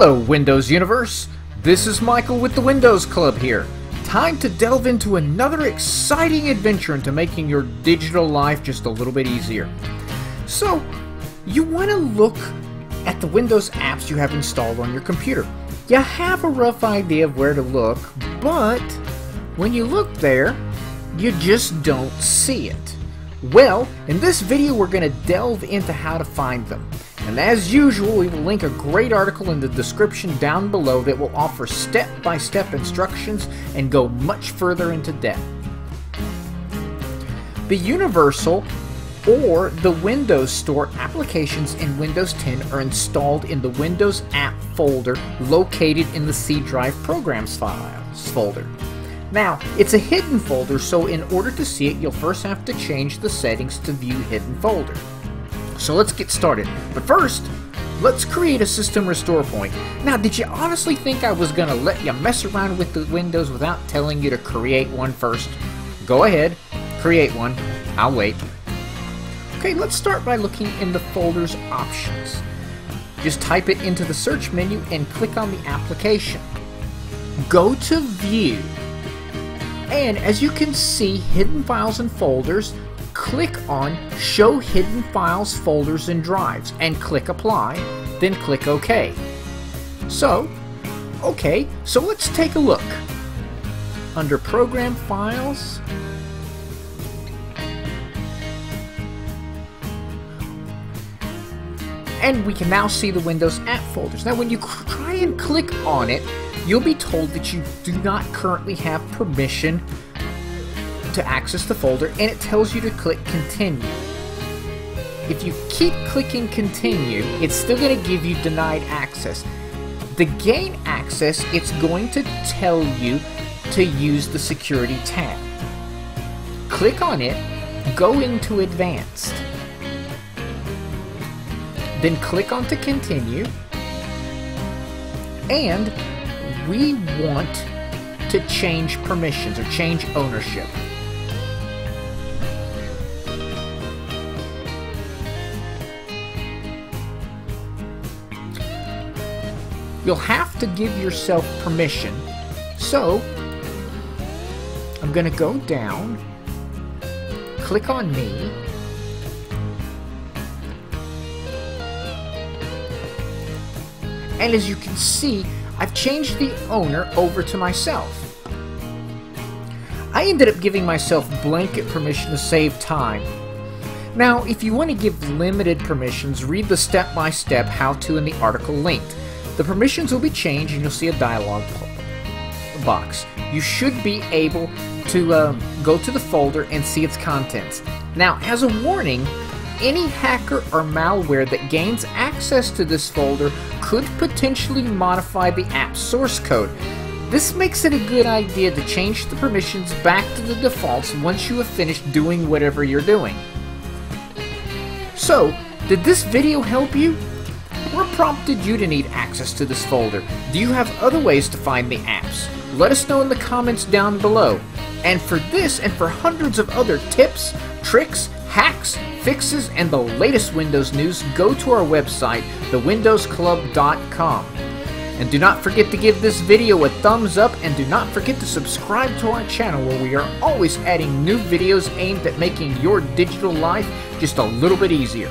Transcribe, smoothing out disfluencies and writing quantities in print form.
Hello Windows Universe, this is Michael with the Windows Club here. Time to delve into another exciting adventure into making your digital life just a little bit easier. So, you want to look at the Windows apps you have installed on your computer. You have a rough idea of where to look, but when you look there, you just don't see it. Well, in this video we're going to delve into how to find them. And as usual, we will link a great article in the description down below that will offer step-by-step instructions and go much further into depth. The Universal or the Windows Store applications in Windows 10 are installed in the Windows App folder located in the C:\Program Files folder. Now, it's a hidden folder, so in order to see it, you'll first have to change the settings to view hidden folder. So let's get started, but first, let's create a system restore point. Now, did you honestly think I was gonna let you mess around with the Windows without telling you to create one first? Go ahead, create one, I'll wait. Okay, let's start by looking in the folder's options. Just type it into the search menu and click on the application. Go to view, and as you can see, hidden files and folders, click on Show Hidden Files, Folders, and Drives, and click Apply, then click OK. So let's take a look. Under Program Files, and we can now see the Windows App folders. Now when you try and click on it, you'll be told that you do not currently have permission to access the folder, and it tells you to click continue. If you keep clicking continue, it's still going to give you denied access. To gain access, it's going to tell you to use the security tab. Click on it, go into advanced, then click on to continue, and we want to change permissions or change ownership. You'll have to give yourself permission. So, I'm going to go down, click on me, and as you can see, I've changed the owner over to myself. I ended up giving myself blanket permission to save time. Now, if you want to give limited permissions, read the step-by-step how-to in the article linked. The permissions will be changed and you'll see a dialog box. You should be able to go to the folder and see its contents. Now, as a warning, any hacker or malware that gains access to this folder could potentially modify the app source code. This makes it a good idea to change the permissions back to the defaults once you have finished doing whatever you're doing. So, did this video help you? What prompted you to need access to this folder? Do you have other ways to find the apps? Let us know in the comments down below. And for this and for hundreds of other tips, tricks, hacks, fixes, and the latest Windows news, go to our website, thewindowsclub.com. And do not forget to give this video a thumbs up, and do not forget to subscribe to our channel where we are always adding new videos aimed at making your digital life just a little bit easier.